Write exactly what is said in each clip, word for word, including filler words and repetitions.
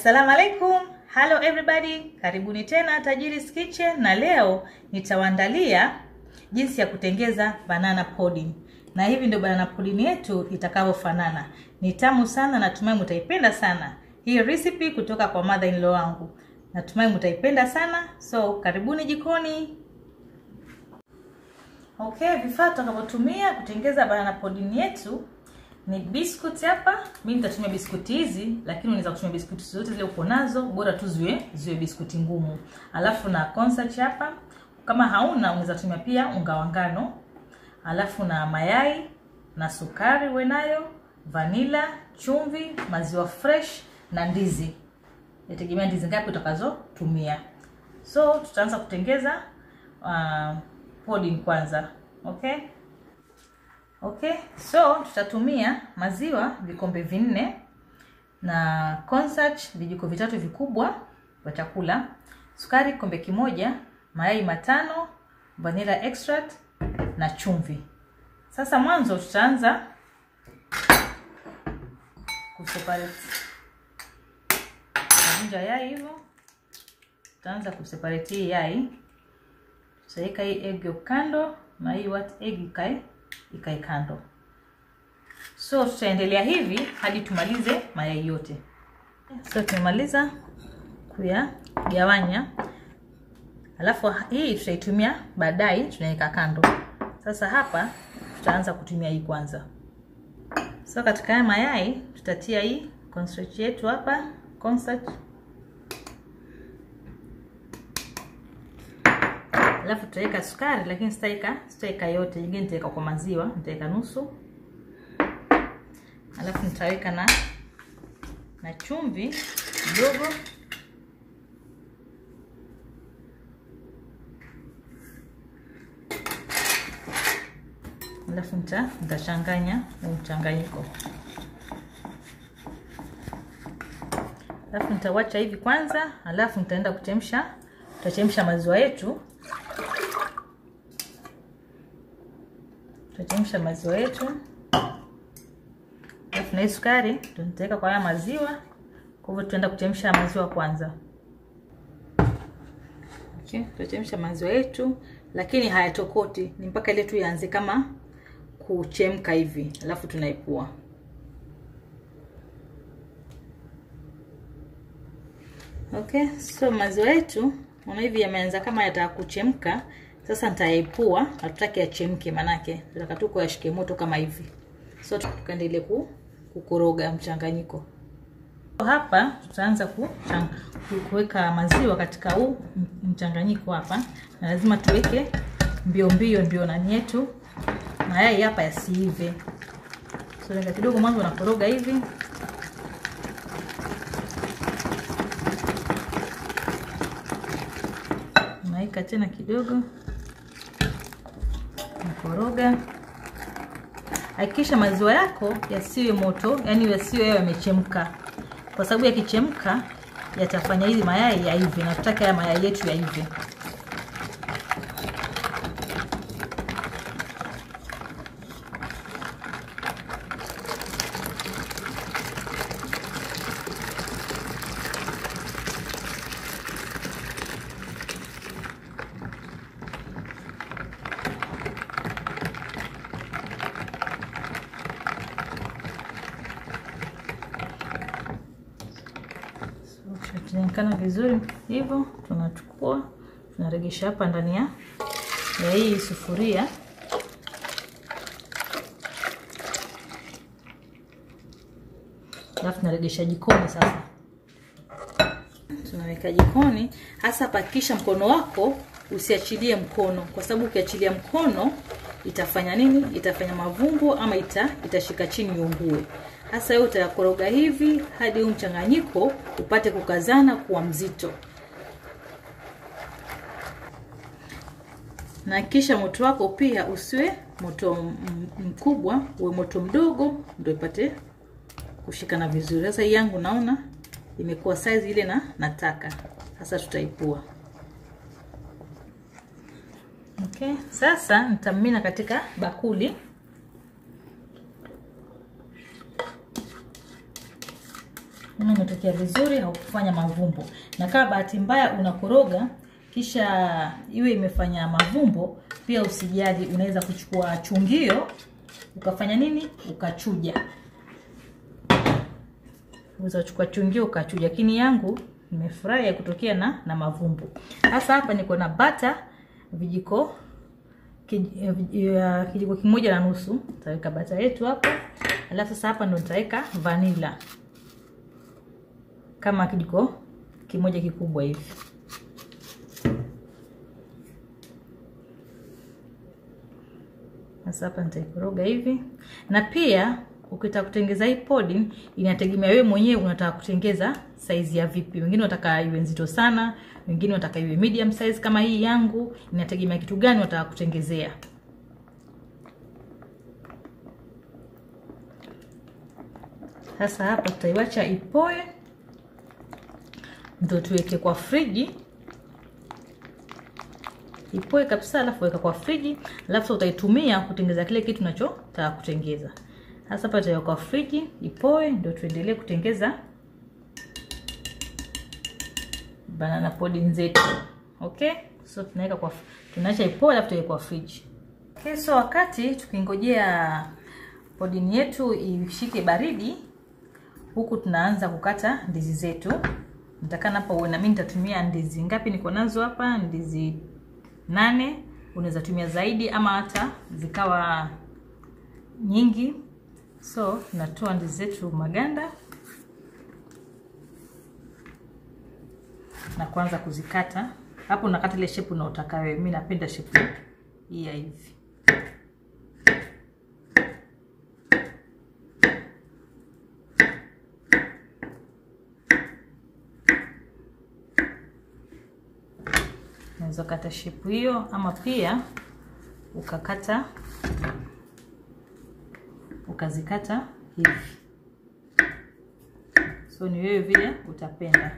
Assalamu alaikum. Hello everybody. Karibuni tena Tajiri's Kitchen, na leo nitawaandalia jinsi ya kutengeza banana pudding. Na hivi ndio banana pudding yetu itakavyofanana. Ni tamu sana, natumai mtaipenda sana. Hii recipe kutoka kwa mother-in-law wangu. Natumai mtaipenda sana. So karibuni jikoni. Okay, vifaa tutakavyotumia kutengeza banana pudding yetu ni biscuits hapa. Mimi nitatumia biskuti hizi, lakini unaweza kutumia biskuti zote zile uko nazo, bora tu ziwe ziwe biskuti ngumu. Alafu na cornstarch hapa. Kama hauna unaweza tumia pia unga wa ngano. Alafu na mayai, na sukari uwe nayo, vanilla, chumvi, maziwa fresh na ndizi. Yategemea ndizi ngapi utakazotumia. So tutaanza kutengeza uh, pudding kwanza. Okay? Okay, so tutatumia maziwa vikombe vinne na cornstarch vijiko vitatu vikubwa vya chakula, sukari kikombe kimoja, mayai matano, vanilla extract na chumvi. Sasa mwanzo tutaanza kuseparate. Tunja yai hivyo. Tutaanza kuseparate hii yai. Tutaweka hii egg kando na hii white egg kai ikai kando. So tutaendelea hivi hadi tumalize mayai yote. So tumemaliza kuyagawanya. Alafu hii tutaitumia baadaye, tunaweka kando. Sasa hapa tutaanza kutumia hii kwanza. So katika mayai tutatia hii cornstarch yetu hapa, cornstarch. Alafu tutaweka sukari, lakini sitaweka sitaweka yote, nyingine nitaweka kwa maziwa, nitaweka nusu. Alafu nitaweka na na chumvi kidogo. Alafu nita nitachanganya mchanganyiko. Alafu nitawacha hivi kwanza, alafu nitaenda kuchemsha, tutachemsha maziwa yetu. Tutachemsha maziwa yetu. Alafu na sukari tunateka kwa haya maziwa. Kwa hivyo tunaenda kuchemsha maziwa kwanza. Okay, tutachemsha maziwa yetu, lakini hayatokoti, ni mpaka ile tu yaanze kama kuchemka hivi. Alafu tunaipua. Okay, so maziwa yetu ona hivi yameanza kama yataka kuchemka. Sasa nitaipua, hatutaki yachemke manake. Nataka tu kuyashike moto kama hivi. So tukaendelea ku kukoroga mchanganyiko. Hapa tutaanza kuweka maziwa katika huu mchanganyiko hapa. Na lazima tuweke mbio mbio mbio na nyetu. Mayai hapa yasiive. So lenga kidogo mwanzo nakoroga hivi. Naika tena kidogo. Koroga. Hakikisha maziwa yako yasiwe moto, yani yasiwe yamechemka. Kwa sababu yakichemka yatafanya hizi mayai yaive, na tutaka haya mayai yetu yaive. Tunaikana vizuri hivyo, tunachukua tunaregesha hapa ndani ya hii sufuria. Alafu tunaregesha jikoni sasa. Tunaweka jikoni, hasa pakisha mkono wako usiachilie mkono, kwa sababu ukiachilia mkono itafanya nini? Itafanya mavumbu ama ita, itashika chini ungue. Hasa yote utakoroga hivi hadi mchanganyiko upate kukazana kuwa mzito. Na kisha moto wako pia usiwe moto mkubwa, uwe moto mdogo ndio ipate kushikana vizuri. Sasa yangu naona imekuwa size ile na nataka. Sasa tutaipua. Okay, sasa nitamimina katika bakuli. kama imetokea vizuri, haukufanya mavumbo. Na kama bahati mbaya unakoroga kisha iwe imefanya mavumbo, pia usijali, unaweza kuchukua chungio ukafanya nini? Ukachuja. Unaweza kuchukua chungio ukachuja. Kini yangu nimefurahi ya kutokea na na mavumbo. Sasa hapa niko na butter vijiko kijiko kimoja na nusu. Nitaweka butter yetu hapa. Alafu sasa hapa ndo nitaweka vanilla. Kama kijiko kimoja kikubwa hivi. Sasa hapa nitaikoroga hivi. Na pia ukitaka kutengeza hii pudding inategemea wewe mwenyewe unataka kutengeza size ya vipi. Wengine wataka iwe nzito sana, wengine wataka iwe medium size kama hii yangu, inategemea kitu gani unataka kutengezea. Sasa hapa tutaiacha ipoe. Ndio tuweke kwa friji. Ipoe kabisa alafu weka kwa friji, alafu utaitumia kutengeza kile kitu unachotaka kutengeza. Sasa pata yako kwa friji, ipoe, ndio tuendelee kutengeza banana pudding zetu. Okay? So tunaweka kwa tunaacha ipoe alafu tuweka kwa friji. Okay, so wakati tukingojea pudding yetu ishike baridi, huku tunaanza kukata ndizi zetu. Nitakana hapa uwe na mimi nitatumia ndizi ngapi niko nazo hapa? Ndizi nane. Unaweza tumia zaidi ama hata zikawa nyingi. So natoa ndizi zetu maganda na kuanza kuzikata. Hapo unakata ile shape unayotaka wewe. Mimi napenda shape hii hivi. Unaweza kata shape hiyo ama pia ukakata ukazikata hivi. So ni wewe vile utapenda.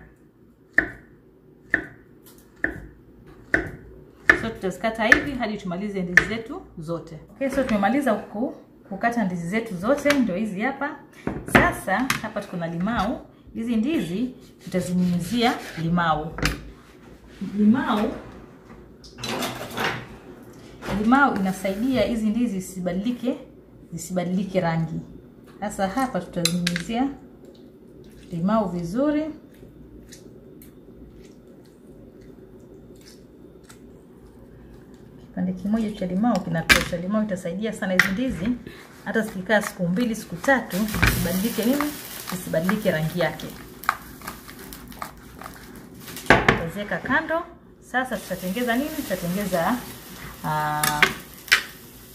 So tutazikata hivi hadi tumalize ndizi zetu zote. Okay, so tumemaliza huku kukata ndizi zetu zote, ndio hizi hapa. Sasa hapa tuko na limau. Hizi ndizi tutazinyunyizia limau. Limau Limau inasaidia hizi ndizi zisibadilike, zisibadilike rangi. Sasa hapa tutazinyunyizia limau vizuri. Kipande kimoja cha limau kinatosha. Limau itasaidia sana hizi ndizi hata zikikaa siku mbili, siku tatu, zisibadilike nini? Zisibadilike rangi yake. Zeka kando. Sasa tutatengeza nini? Tutatengeza uh,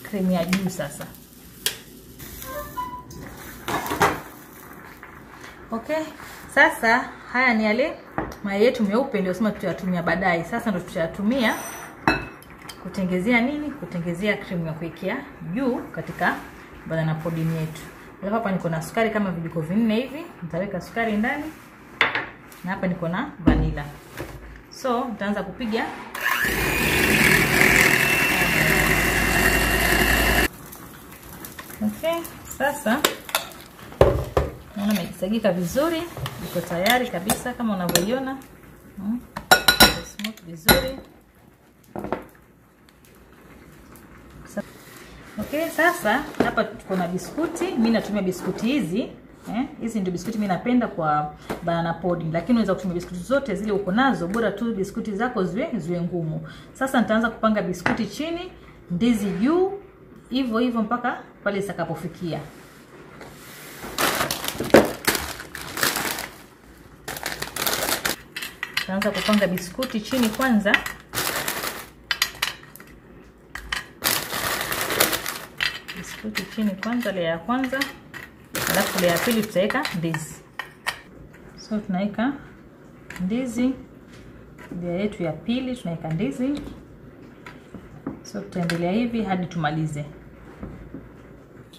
kremu ya juu sasa. Okay. Sasa haya ni yale mayai yetu meupe ndio sema tutayatumia baadaye. Sasa ndio tutayatumia kutengezea nini? Kutengezea kremu ya kuwekea juu katika banana pudding yetu. Hapa hapa niko na sukari kama vijiko vinne hivi. Nitaweka sukari ndani. Na hapa niko na vanilla. So, nitaanza kupiga. Okay, sasa naona imesagika vizuri, iko tayari kabisa kama unavyoiona. Mm. Smooth vizuri. Okay, sasa hapa tuko na biskuti. Mimi natumia biskuti hizi. Eh, hizi ndio biskuti mimi napenda kwa banana pudding, lakini unaweza kutumia biskuti zote zile uko nazo, bora tu biskuti zako ziwe ziwe ngumu. Sasa nitaanza kupanga biskuti chini, ndizi juu, hivyo hivyo mpaka pale zitakapofikia. Nitaanza kupanga biskuti chini kwanza. Biskuti chini kwanza, layer ya kwanza. Alafu ya pili tutaweka ndizi. So tunaweka ndizi. Layer yetu ya pili tunaweka ndizi. So tutaendelea hivi hadi tumalize.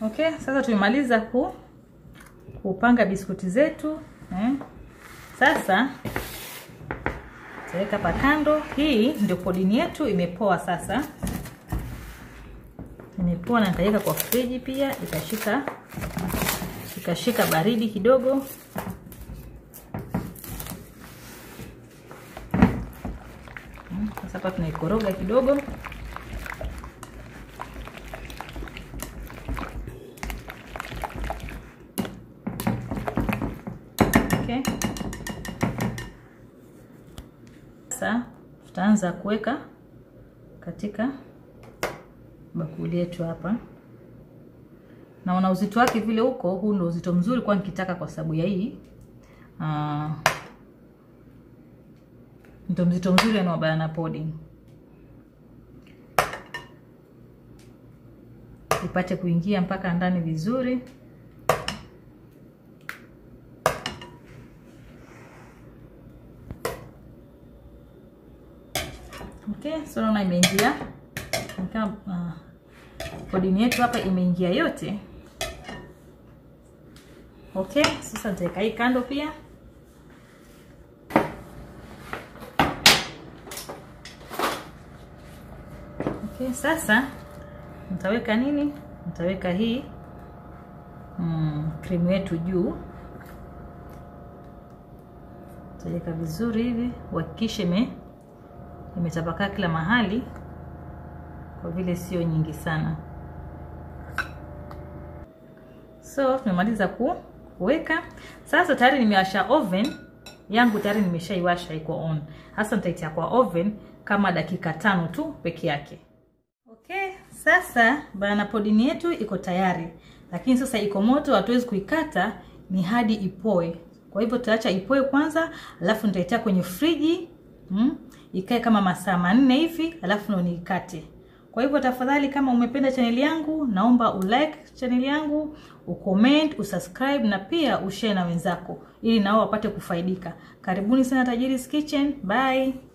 Okay, sasa tumemaliza ku kupanga biskuti zetu, eh? Sasa tutaweka pa kando. Hii ndio pudding yetu imepoa sasa. Imepoa na nitaweka kwa friji pia itashika Ikashika baridi kidogo. Hapa tunaikoroga kidogo. Okay. Sasa tutaanza kuweka katika bakuli yetu hapa. Na una uzito wake vile huko, huu ndio uzito mzuri kwa nikitaka, kwa sababu ya hii. Ah. Ndio mzito mzuri na banana pudding. Ipate kuingia mpaka ndani vizuri. Okay, so naona imeingia. Nikam uh, pudding yetu hapa imeingia yote. Okay, sasa nitaweka hii kando pia. Okay, sasa nitaweka nini? Nitaweka hii mm, cream yetu juu. Nitaweka vizuri hivi, uhakikishe ime imetapakaa kila mahali kwa vile sio nyingi sana. So, tumemaliza ku weka. Sasa tayari nimewasha oven yangu, tayari nimeshaiwasha, iko on. Sasa nitaitia kwa oven kama dakika tano tu peke yake. Okay, sasa banana pudding yetu iko tayari. Lakini sasa iko moto, hatuwezi kuikata, ni hadi ipoe. Kwa hivyo tutaacha ipoe kwanza, alafu nitaitia kwenye friji, mm, ikae kama masaa manne hivi, alafu ndo nikate. Kwa hivyo tafadhali, kama umependa channel yangu, naomba ulike channel yangu, ucomment, usubscribe na pia ushare na wenzako ili nao wapate kufaidika. Karibuni sana Tajiri's Kitchen. Bye.